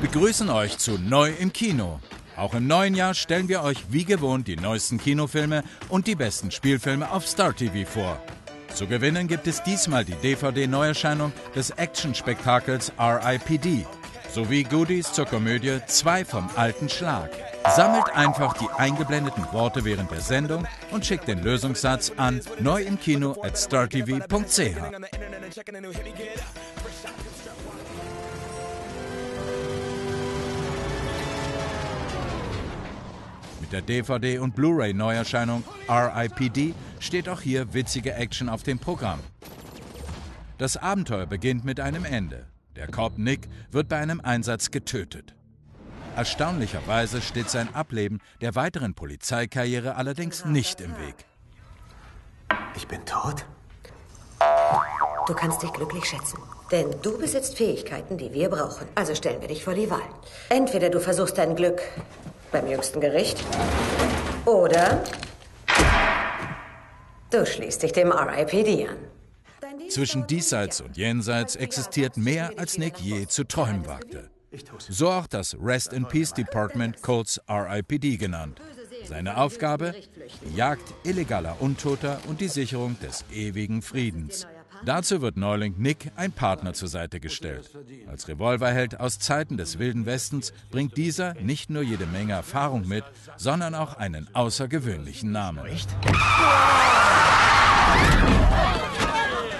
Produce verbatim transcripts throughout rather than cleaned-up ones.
begrüßen euch zu Neu im Kino. Auch im neuen Jahr stellen wir euch wie gewohnt die neuesten Kinofilme und die besten Spielfilme auf Star T V vor. Zu gewinnen gibt es diesmal die D V D-Neuerscheinung des Action-Spektakels R I P D sowie Goodies zur Komödie Zwei vom alten Schlag. Sammelt einfach die eingeblendeten Worte während der Sendung und schickt den Lösungssatz an neuimkino at startv punkt c h. Mit der D V D- und Blu-ray-Neuerscheinung R I P D steht auch hier witzige Action auf dem Programm. Das Abenteuer beginnt mit einem Ende. Der Cop Nick wird bei einem Einsatz getötet. Erstaunlicherweise steht sein Ableben der weiteren Polizeikarriere allerdings nicht im Weg. Ich bin tot? Du kannst dich glücklich schätzen, denn du besitzt Fähigkeiten, die wir brauchen. Also stellen wir dich vor die Wahl. Entweder du versuchst dein Glück beim jüngsten Gericht oder du schließt dich dem R I P D an. Zwischen Diesseits und Jenseits existiert mehr, als Nick je zu träumen wagte. So auch das Rest in Peace Department, kurz R I P D genannt. Seine Aufgabe? Die Jagd illegaler Untoter und die Sicherung des ewigen Friedens. Dazu wird Neuling Nick ein Partner zur Seite gestellt. Als Revolverheld aus Zeiten des Wilden Westens bringt dieser nicht nur jede Menge Erfahrung mit, sondern auch einen außergewöhnlichen Namen.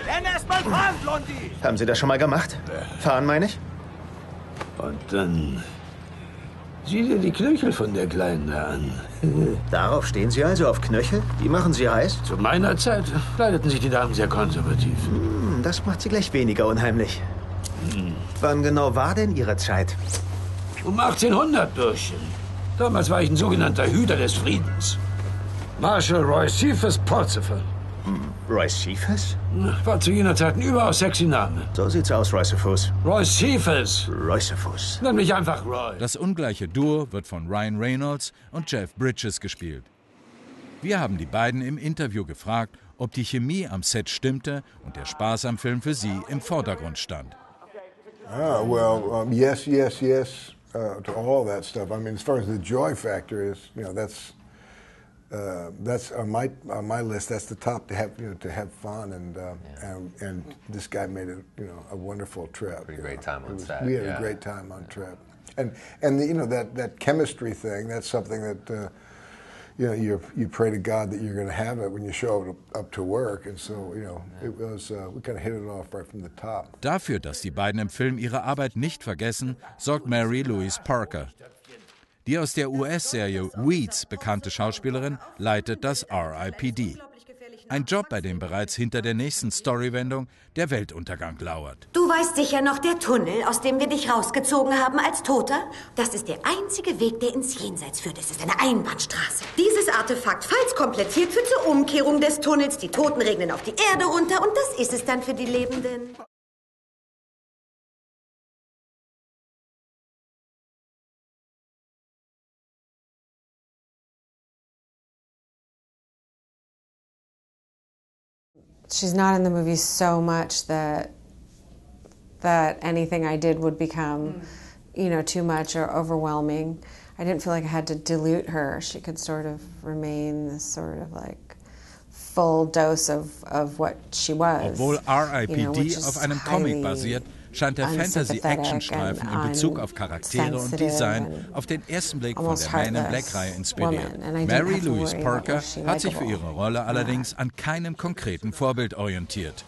Dann erstmal fahren, Blondie! Haben Sie das schon mal gemacht? Fahren, meine ich? Und dann sieh dir die Knöchel von der Kleinen da an. Darauf stehen Sie also, auf Knöchel? Die machen Sie heiß? Zu meiner Zeit kleideten sich die Damen sehr konservativ. Hm, das macht Sie gleich weniger unheimlich. Hm. Wann genau war denn Ihre Zeit? Um achtzehnhundert, Bürschchen. Damals war ich ein sogenannter Hüter des Friedens. Marshal Roycephus Pulsipher. Roycephus? War zu jener Zeit ein überaus sexy Name. So sieht's aus, Roycephus. Roycephus. Roycephus. Nenn mich einfach Roy. Das ungleiche Duo wird von Ryan Reynolds und Jeff Bridges gespielt. Wir haben die beiden im Interview gefragt, ob die Chemie am Set stimmte und der Spaß am Film für sie im Vordergrund stand. Ah, well, um, yes, yes, yes uh, to all that stuff. I mean, as far as the joy factor is, you know, that's Uh, that's on my on my list. That's the top to have, you know, to have fun and uh, yeah. and, and this guy made a you know a wonderful trip. Pretty great know. time on was, set. We had yeah. a great time on yeah. trip, and and the, you know that that chemistry thing. That's something that uh, you know you you pray to God that you're going to have it when you show up to, up to work. And so you know yeah. it was uh, we kind of hit it off right from the top. Dafür, dass die beiden im Film ihre Arbeit nicht vergessen, sorgt Mary Louise Parker. Die aus der U S-Serie Weeds bekannte Schauspielerin leitet das R I P D. Ein Job, bei dem bereits hinter der nächsten Storywendung der Weltuntergang lauert. Du weißt sicher noch, der Tunnel, aus dem wir dich rausgezogen haben als Toter? Das ist der einzige Weg, der ins Jenseits führt. Es ist eine Einbahnstraße. Dieses Artefakt, falls komplettiert, führt zur Umkehrung des Tunnels. Die Toten regnen auf die Erde runter und das ist es dann für die Lebenden. She's not in the movie so much that that anything I did would become, you know, too much or overwhelming. I didn't feel like I had to dilute her. She could sort of remain this sort of like full dose of of what she was. Obwohl R I P D you know, auf einem Comic basiert, scheint der Fantasy-Action-Streifen in Bezug auf Charaktere und Design auf den ersten Blick von der Man in Black-Reihe inspiriert. Mary Louise Parker hat sich für ihre Rolle allerdings an keinem konkreten Vorbild orientiert.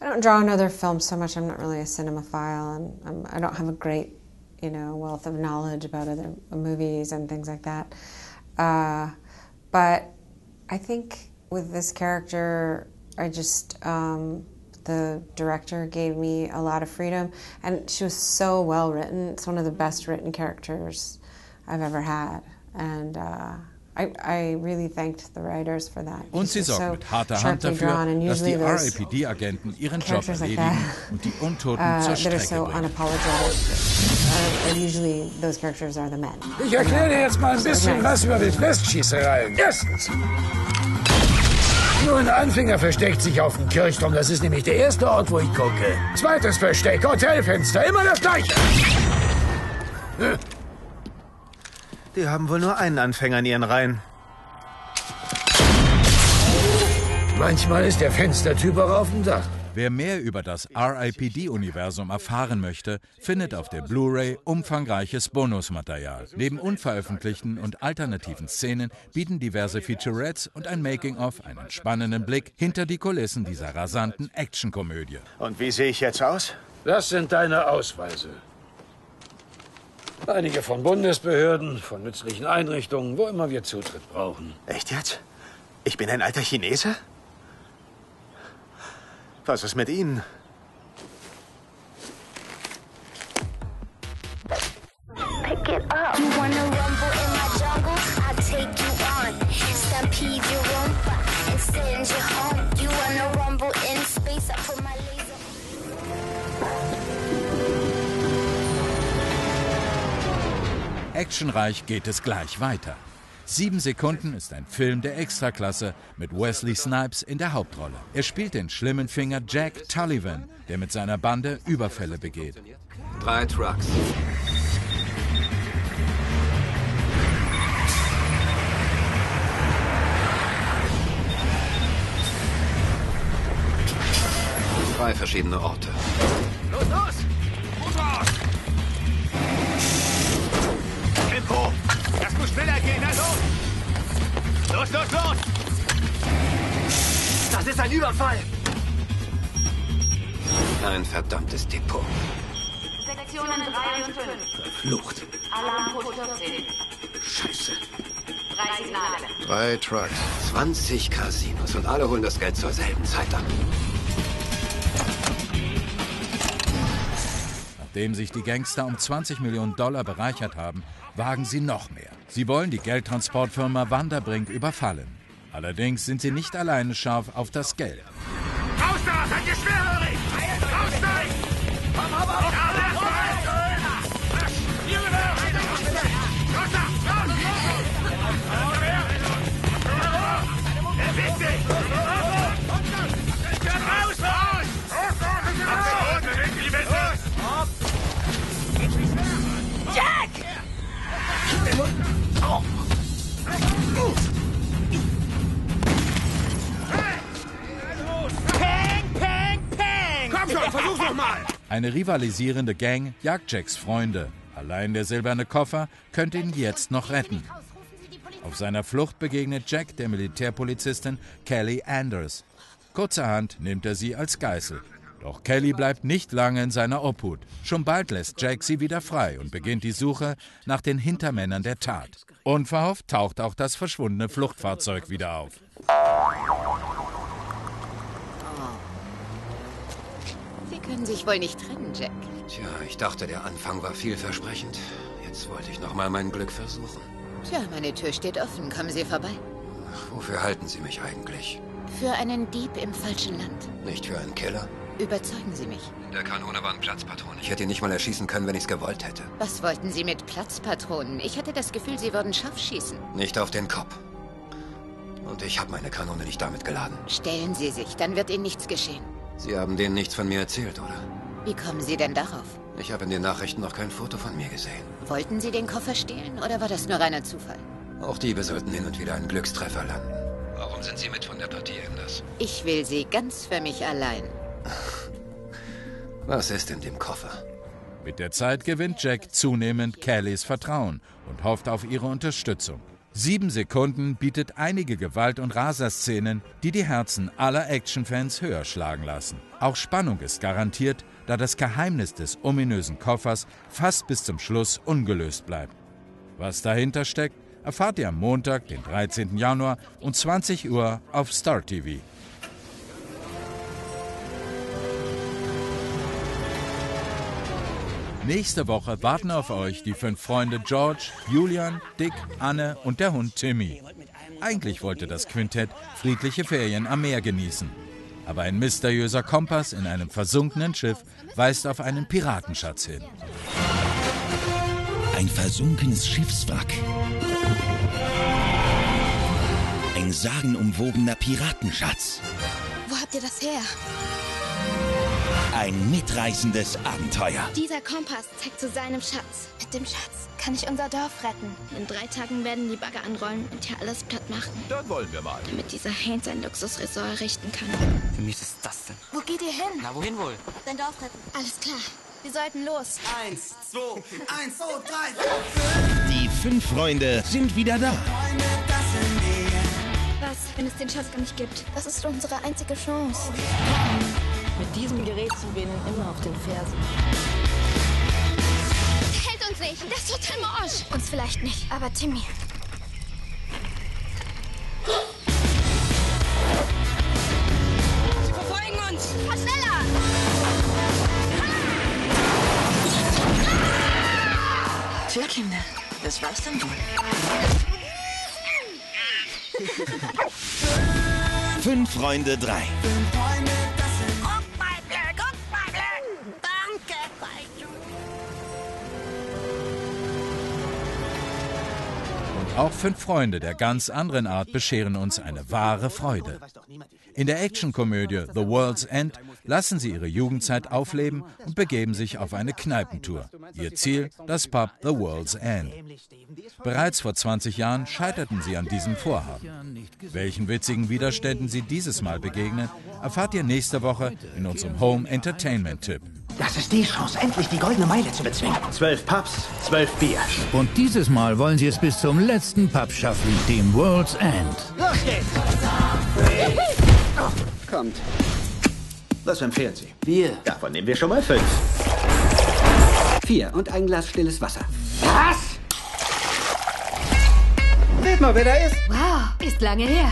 I don't draw on other films so much. I'm not really a cinephile, and I'm, I don't have a great, you know, wealth of knowledge about other movies and things like that. Uh, but I think with this character, I just um, the director gave me a lot of freedom, and she was so well written. It's one of the best written characters I've ever had, and. Uh, Und sie sorgt mit harter Hand dafür, dass die R I P D-Agenten ihren Job erledigen und die Untoten zur Strecke bringen. Ich erkläre dir jetzt mal ein bisschen was über die Festschießereien. Erstens. Nur ein Anfänger versteckt sich auf dem Kirchturm. Das ist nämlich der erste Ort, wo ich gucke. Zweites Versteck, Hotelfenster, immer das Gleiche. Die haben wohl nur einen Anfänger in ihren Reihen. Manchmal ist der Fenstertyp auch auf dem Dach. Wer mehr über das R I P D-Universum erfahren möchte, findet auf der Blu-ray umfangreiches Bonusmaterial. Neben unveröffentlichten und alternativen Szenen bieten diverse Featurettes und ein Making-of einen spannenden Blick hinter die Kulissen dieser rasanten Actionkomödie. Und wie sehe ich jetzt aus? Das sind deine Ausweise. Einige von Bundesbehörden, von nützlichen Einrichtungen, wo immer wir Zutritt brauchen. Echt jetzt? Ich bin ein alter Chinese? Was ist mit Ihnen? Pick it up. You wanna rumble in my jungle? I'll take you on. Stampede your rumba and send you home. You wanna rumble in space? I put my laser. Actionreich geht es gleich weiter. Sieben Sekunden ist ein Film der Extraklasse mit Wesley Snipes in der Hauptrolle. Er spielt den schlimmen Finger Jack Tullivan, der mit seiner Bande Überfälle begeht. Drei Trucks. Drei verschiedene Orte. Los, los! Gut raus! Tempo! Das muss schneller gehen, also! Los, los, los! Das ist ein Überfall! Ein verdammtes Depot. Sektionen drei und fünf. Verflucht. Alarmcode vierzehn. Scheiße. Drei Signale. Drei Trucks. zwanzig Casinos und alle holen das Geld zur selben Zeit ab. Nachdem sich die Gangster um zwanzig Millionen Dollar bereichert haben, wagen sie noch mehr. Sie wollen die Geldtransportfirma Wanderbrink überfallen. Allerdings sind sie nicht alleine scharf auf das Geld. Raus da, seid ihr schwerhörig! Aussteigen! Komm, hopp, hopp! Eine rivalisierende Gang jagt Jacks Freunde. Allein der silberne Koffer könnte ihn jetzt noch retten. Auf seiner Flucht begegnet Jack der Militärpolizistin Kelly Anders. Kurzerhand nimmt er sie als Geißel. Doch Kelly bleibt nicht lange in seiner Obhut. Schon bald lässt Jack sie wieder frei und beginnt die Suche nach den Hintermännern der Tat. Unverhofft taucht auch das verschwundene Fluchtfahrzeug wieder auf. Können sich wohl nicht trennen, Jack. Tja, ich dachte, der Anfang war vielversprechend. Jetzt wollte ich noch mal mein Glück versuchen. Tja, meine Tür steht offen. Kommen Sie vorbei. Ach, wofür halten Sie mich eigentlich? Für einen Dieb im falschen Land. Nicht für einen Killer? Überzeugen Sie mich. Der Kanone war ein Platzpatron. Ich hätte ihn nicht mal erschießen können, wenn ich es gewollt hätte. Was wollten Sie mit Platzpatronen? Ich hatte das Gefühl, Sie würden scharf schießen. Nicht auf den Kopf. Und ich habe meine Kanone nicht damit geladen. Stellen Sie sich, dann wird Ihnen nichts geschehen. Sie haben denen nichts von mir erzählt, oder? Wie kommen Sie denn darauf? Ich habe in den Nachrichten noch kein Foto von mir gesehen. Wollten Sie den Koffer stehlen, oder war das nur reiner Zufall? Auch Diebe sollten hin und wieder einen Glückstreffer landen. Warum sind Sie mit von der Partie, Anders? Ich will Sie ganz für mich allein. Was ist in dem Koffer? Mit der Zeit gewinnt Jack zunehmend Kellys Vertrauen und hofft auf ihre Unterstützung. Sieben Sekunden bietet einige Gewalt- und Raserszenen, die die Herzen aller Actionfans höher schlagen lassen. Auch Spannung ist garantiert, da das Geheimnis des ominösen Koffers fast bis zum Schluss ungelöst bleibt. Was dahinter steckt, erfahrt ihr am Montag, den dreizehnten Januar um zwanzig Uhr auf Star T V. Nächste Woche warten auf euch die fünf Freunde George, Julian, Dick, Anne und der Hund Timmy. Eigentlich wollte das Quintett friedliche Ferien am Meer genießen. Aber ein mysteriöser Kompass in einem versunkenen Schiff weist auf einen Piratenschatz hin. Ein versunkenes Schiffswrack. Ein sagenumwobener Piratenschatz. Wo habt ihr das her? Ein mitreißendes Abenteuer. Dieser Kompass zeigt zu seinem Schatz. Mit dem Schatz kann ich unser Dorf retten. In drei Tagen werden die Bagger anrollen und hier alles platt machen. Dann wollen wir mal. Damit dieser Haynes ein Luxusresort errichten kann. Wie mies ist das denn? Wo geht ihr hin? Na, wohin wohl? Dein Dorf retten. Alles klar. Wir sollten los. Eins, zwei, eins, zwei, drei. Die fünf Freunde sind wieder da. Was, wenn es den Schatz gar nicht gibt? Das ist unsere einzige Chance. Mit diesem Gerät sind wir ihnen immer auf den Fersen. Hält uns nicht. Das ist total morsch. Uns vielleicht nicht, aber Timmy. Sie verfolgen uns. Fahr schneller. Tja, Kinder, das war's dann wohl. Fünf Freunde, drei. Guck mal, Blöd, guck mal, Blöd. Danke, Freunde. Und auch fünf Freunde der ganz anderen Art bescheren uns eine wahre Freude. In der Actionkomödie The World's End lassen sie ihre Jugendzeit aufleben und begeben sich auf eine Kneipentour. Ihr Ziel, das Pub The World's End. Bereits vor zwanzig Jahren scheiterten sie an diesem Vorhaben. Welchen witzigen Widerständen sie dieses Mal begegnen, erfahrt ihr nächste Woche in unserem Home Entertainment-Tipp. Das ist die Chance, endlich die goldene Meile zu bezwingen. Zwölf Pubs, zwölf Bier. Und dieses Mal wollen sie es bis zum letzten Pub schaffen, dem World's End. Los geht's! Oh, kommt. Was empfehlen Sie? Bier. Davon nehmen wir schon mal fünf. Vier und ein Glas stilles Wasser. Was? Seht mal, wer da ist. Wow, ist lange her.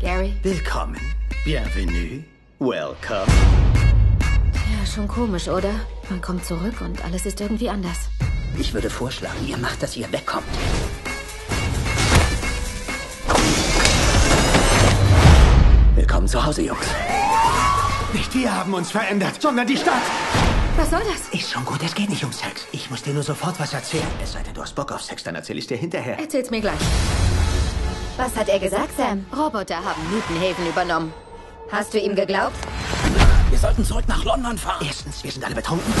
Gary. Willkommen. Bienvenue. Welcome. Ja, schon komisch, oder? Man kommt zurück und alles ist irgendwie anders. Ich würde vorschlagen, ihr macht, dass ihr wegkommt. Willkommen zu Hause, Jungs. Nicht wir haben uns verändert, sondern die Stadt. Was soll das? Ist schon gut, es geht nicht um Sex. Ich muss dir nur sofort was erzählen. Es sei denn, du hast Bock auf Sex, dann erzähl ich dir hinterher. Erzähl's mir gleich. Was hat er gesagt, Sam? Roboter haben Newtonhaven übernommen. Hast du ihm geglaubt? Wir sollten zurück nach London fahren. Erstens, wir sind alle betrunken.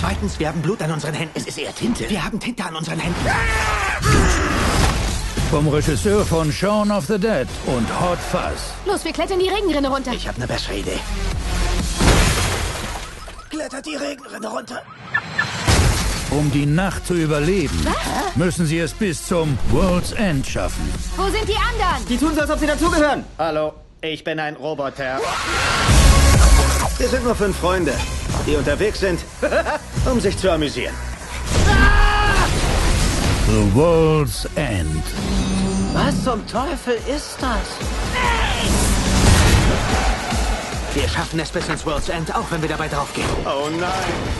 Zweitens, wir haben Blut an unseren Händen. Es ist eher Tinte. Wir haben Tinte an unseren Händen. Vom Regisseur von Shaun of the Dead und Hot Fuzz. Los, wir klettern die Regenrinne runter. Ich habe eine bessere Idee. Klettert die Regenrinne runter. Um die Nacht zu überleben, was? Müssen sie es bis zum World's End schaffen. Wo sind die anderen? Die tun so, als ob sie dazugehören. Hallo, ich bin ein Roboter. Wir sind nur fünf Freunde, die unterwegs sind, um sich zu amüsieren. The World's End. Was zum Teufel ist das? Wir schaffen es bis ins World's End, auch wenn wir dabei draufgehen. Oh nein.